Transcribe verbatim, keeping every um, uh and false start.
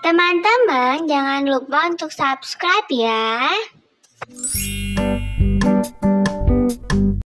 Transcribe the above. Teman-teman, jangan lupa untuk subscribe ya.